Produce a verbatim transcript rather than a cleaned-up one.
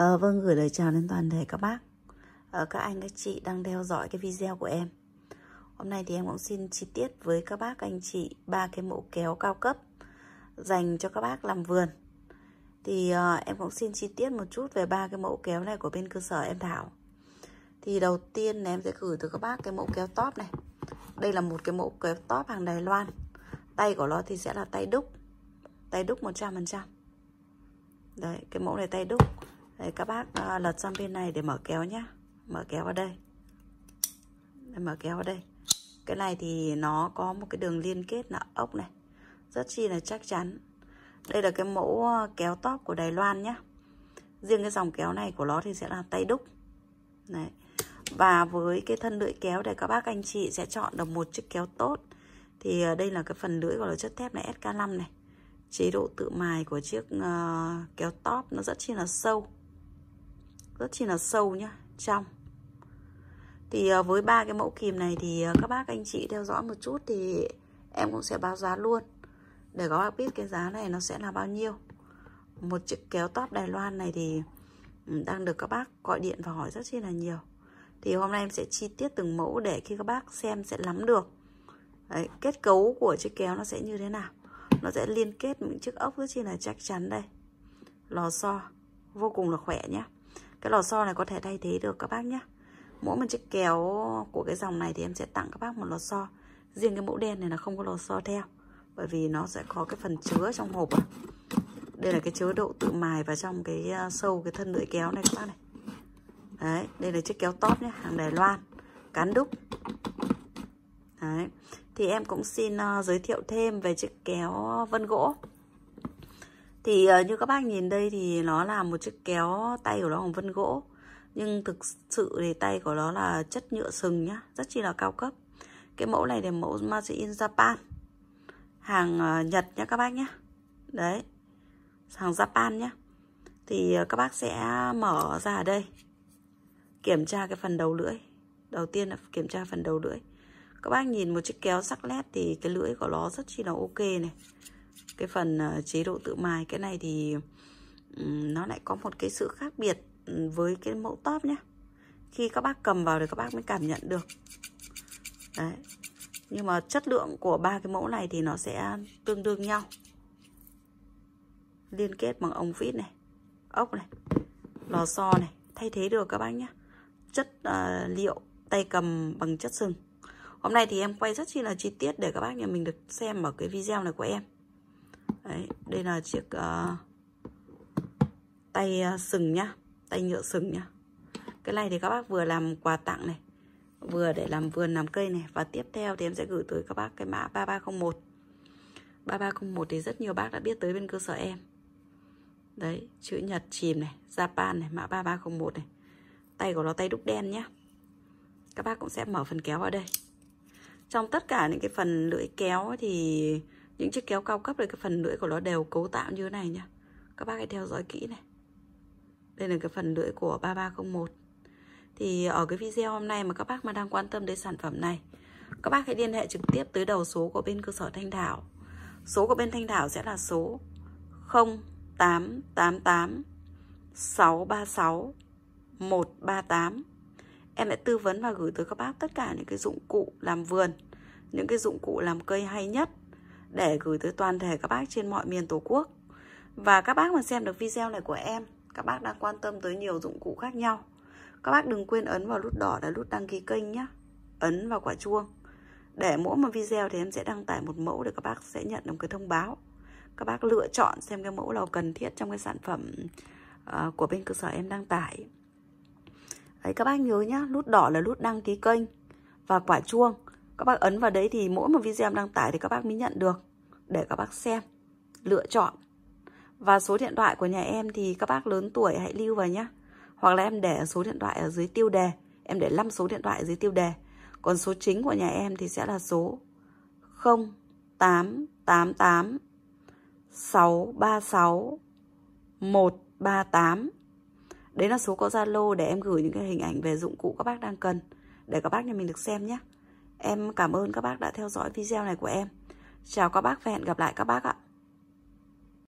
À, vâng, gửi lời chào đến toàn thể các bác, à, các anh, các chị đang theo dõi cái video của em. Hôm nay thì em cũng xin chi tiết với các bác, anh chị ba cái mẫu kéo cao cấp dành cho các bác làm vườn. Thì à, em cũng xin chi tiết một chút về ba cái mẫu kéo này của bên cơ sở em thảo. Thì đầu tiên là em sẽ gửi từ các bác cái mẫu kéo top này. Đây là một cái mẫu kéo top hàng Đài Loan. Tay của nó thì sẽ là tay đúc, tay đúc một trăm phần trăm. Đấy, cái mẫu này tay đúc. Đấy, các bác à, lật sang bên này để mở kéo nhá. Mở kéo vào đây. Để mở kéo vào đây. Cái này thì nó có một cái đường liên kết là ốc này, rất chi là chắc chắn. Đây là cái mẫu kéo top của Đài Loan nhá. Riêng cái dòng kéo này của nó thì sẽ là tay đúc. Đấy. Và với cái thân lưỡi kéo để các bác anh chị sẽ chọn được một chiếc kéo tốt. Thì đây là cái phần lưỡi của nó chất thép này, S K năm này. Chế độ tự mài của chiếc uh, kéo top nó rất chi là sâu, rất chi là sâu nhá, trong. Thì uh, với ba cái mẫu kìm này thì uh, các bác anh chị theo dõi một chút thì em cũng sẽ báo giá luôn để các bác biết cái giá này nó sẽ là bao nhiêu. Một chiếc kéo top Đài Loan này thì đang được các bác gọi điện và hỏi rất chi là nhiều. Thì hôm nay em sẽ chi tiết từng mẫu để khi các bác xem sẽ nắm được. Đấy, kết cấu của chiếc kéo nó sẽ như thế nào. Nó sẽ liên kết những chiếc ốc rất chi là chắc chắn đây. Lò xo vô cùng là khỏe nhé. Cái lò xo này có thể thay thế được các bác nhé. Mỗi một chiếc kéo của cái dòng này thì em sẽ tặng các bác một lò xo. Riêng cái mẫu đen này là không có lò xo theo, bởi vì nó sẽ có cái phần chứa trong hộp. Đây là cái chế độ tự mài vào trong cái sâu cái thân lưỡi kéo này các bác này. Đấy, đây là chiếc kéo top nhé, hàng Đài Loan, cán đúc. Đấy. Thì em cũng xin uh, giới thiệu thêm về chiếc kéo vân gỗ. Thì uh, như các bác nhìn đây thì nó là một chiếc kéo tay của nó bằng vân gỗ. Nhưng thực sự thì tay của nó là chất nhựa sừng nhá, rất chi là cao cấp. Cái mẫu này là mẫu Magic in Japan, hàng uh, Nhật nhá các bác nhá. Đấy, hàng Japan nhá. Thì uh, các bác sẽ mở ra ở đây, kiểm tra cái phần đầu lưỡi. Đầu tiên là kiểm tra phần đầu lưỡi. Các bác nhìn một chiếc kéo sắc lét thì cái lưỡi của nó rất chi là ok này. Cái phần chế độ tự mài, cái này thì nó lại có một cái sự khác biệt với cái mẫu top nhé. Khi các bác cầm vào thì các bác mới cảm nhận được. Đấy. Nhưng mà chất lượng của ba cái mẫu này thì nó sẽ tương đương nhau. Liên kết bằng ống vít này, ốc này, lò xo này, thay thế được các bác nhé. Chất uh, liệu tay cầm bằng chất sừng. Hôm nay thì em quay rất chi là chi tiết để các bác nhà mình được xem ở cái video này của em. Đấy, đây là chiếc uh, tay uh, sừng nhá, tay nhựa sừng nhá. Cái này thì các bác vừa làm quà tặng này, vừa để làm vườn làm cây này. Và tiếp theo thì em sẽ gửi tới các bác cái mã ba ba không một. ba ba không một thì rất nhiều bác đã biết tới bên cơ sở em. Đấy, chữ Nhật chìm này, Japan này, mã ba ba không một này. Tay của nó tay đúc đen nhá. Các bác cũng sẽ mở phần kéo vào đây. Trong tất cả những cái phần lưỡi kéo thì những chiếc kéo cao cấp này, cái phần lưỡi của nó đều cấu tạo như thế này nhá. Các bác hãy theo dõi kỹ này. Đây là cái phần lưỡi của ba ba không một. Thì ở cái video hôm nay mà các bác mà đang quan tâm đến sản phẩm này, các bác hãy liên hệ trực tiếp tới đầu số của bên cơ sở Thanh Thảo. Số của bên Thanh Thảo sẽ là số không tám tám tám sáu ba sáu một ba tám. Em đã tư vấn và gửi tới các bác tất cả những cái dụng cụ làm vườn, những cái dụng cụ làm cây hay nhất để gửi tới toàn thể các bác trên mọi miền Tổ quốc. Và các bác mà xem được video này của em, các bác đang quan tâm tới nhiều dụng cụ khác nhau, các bác đừng quên ấn vào nút đỏ là nút đăng ký kênh nhé. Ấn vào quả chuông để mỗi một video thì em sẽ đăng tải một mẫu để các bác sẽ nhận được cái thông báo. Các bác lựa chọn xem cái mẫu nào cần thiết trong cái sản phẩm uh, của bên cơ sở em đăng tải. Đấy, các bác nhớ nhá, nút đỏ là nút đăng ký kênh và quả chuông. Các bác ấn vào đấy thì mỗi một video em đăng tải thì các bác mới nhận được để các bác xem, lựa chọn. Và số điện thoại của nhà em thì các bác lớn tuổi hãy lưu vào nhá. Hoặc là em để số điện thoại ở dưới tiêu đề, em để năm số điện thoại ở dưới tiêu đề. Còn số chính của nhà em thì sẽ là số không tám tám tám sáu ba sáu một ba tám. Đấy là số có Zalo để em gửi những cái hình ảnh về dụng cụ các bác đang cần để các bác nhà mình được xem nhé. Em cảm ơn các bác đã theo dõi video này của em. Chào các bác và hẹn gặp lại các bác ạ.